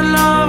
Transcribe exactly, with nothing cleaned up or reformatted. alone.